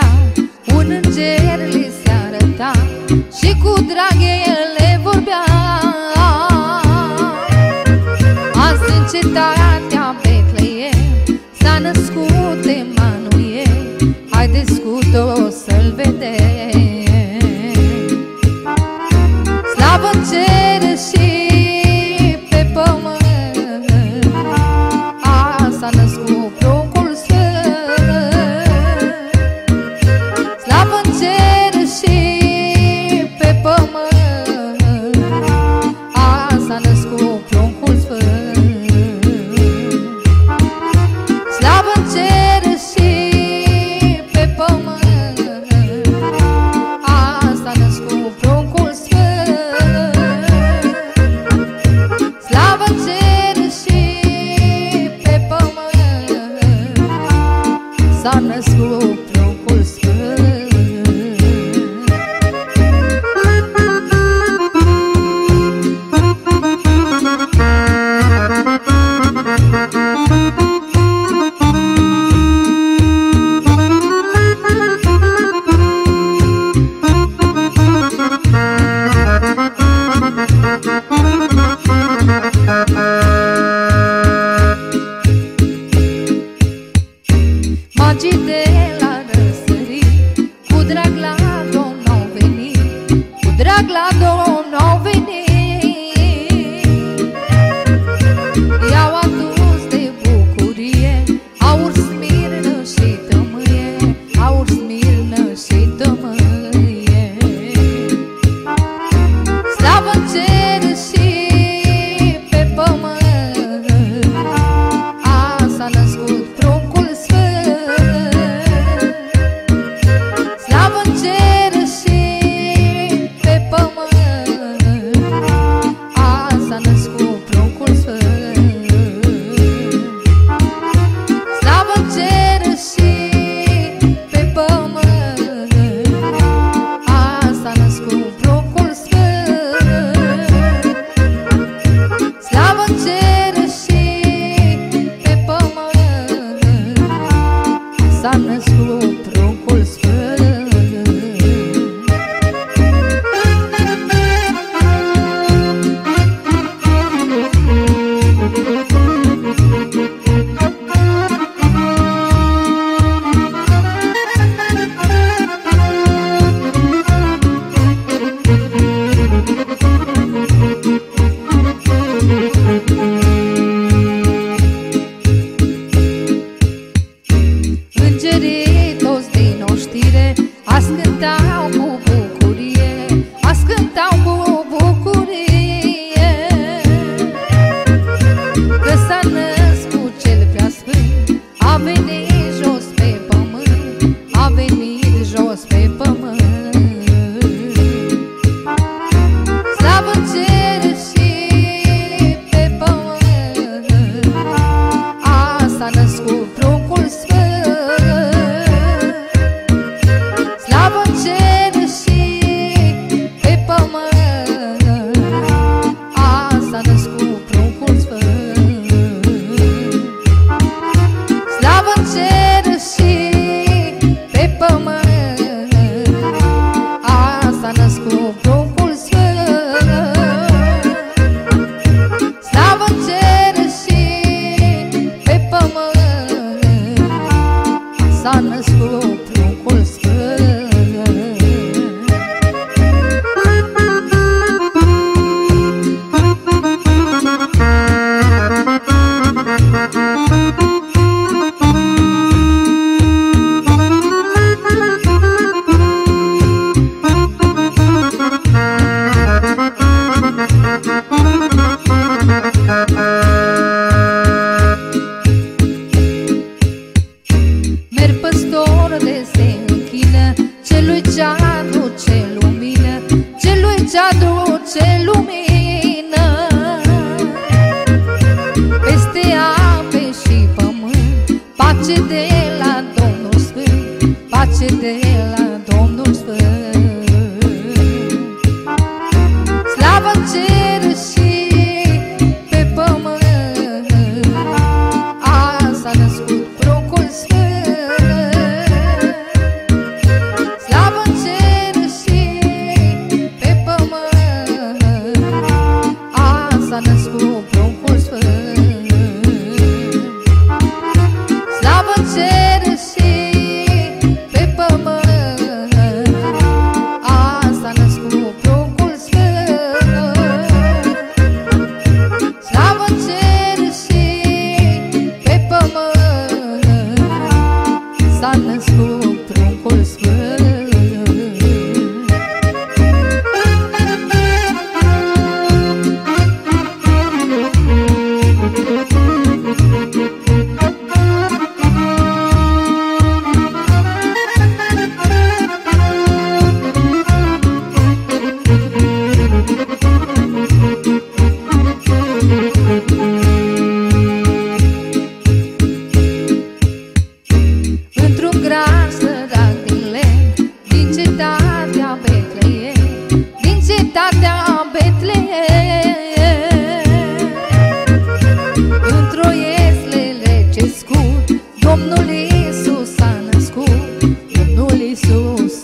era, un înger li se arăta și cu drag el le vorbea. Azi în cetatea Betleem s-a născut Emanuel, haideți cu toți să-l vedem. Slavă în cer și pe pământ, azi s-a născut Pruncul Sfânt. Slavă în cer și pe pământ, azi s-a născut Pruncul Sfânt. Slavă în cer și pe pământ, azi s-a născut Pruncul Sfânt. Slavă în cer și pe pământ, s-a născut Pruncul Sfânt. Magii de la răsărit, cu drag la Domn au venit, cu drag la Domn au venit. I-au adus de bucurie aur, smirnă și tămâie, aur, smirnă și tămâie. Slavă în cer și pe pământ, azi s-a născut Pruncul Sfânt. Slavă în cer și pe pământ, azi s-a născut Pruncul Sfânt. Slavă în cer și pe pământ, azi s-a născut Pruncul Sfânt. Slavă în cer și pe pământ, s-a născut Pruncul Sfânt. Îngerii toți din oștire azi cântau cu bucurie, azi cântau cu bucurie, că s-a născut Cel Preasfânt, a venit jos pe pământ, a venit jos pe pământ. Slavă în cer și pe pământ, azi s-a născut Pruncul Sfânt. Slavă în cer și pe pământ, azi s-a născut Pruncul Sfânt. Slavă în cer și pe pământ, azi s-a născut Pruncul Sfânt. Slavă în cer și pe pământ, s-a născut Pruncul Sfânt. Merg păstor de se închină Celui ce aduce lumină, Celui ce aduce lumină. Peste ape și pământ, pace de la Domnul Sfânt, pace de la Domnul Sfânt. Slavă în cer și pe pământ, azi s-a născut Pruncul Sfânt. Iisus.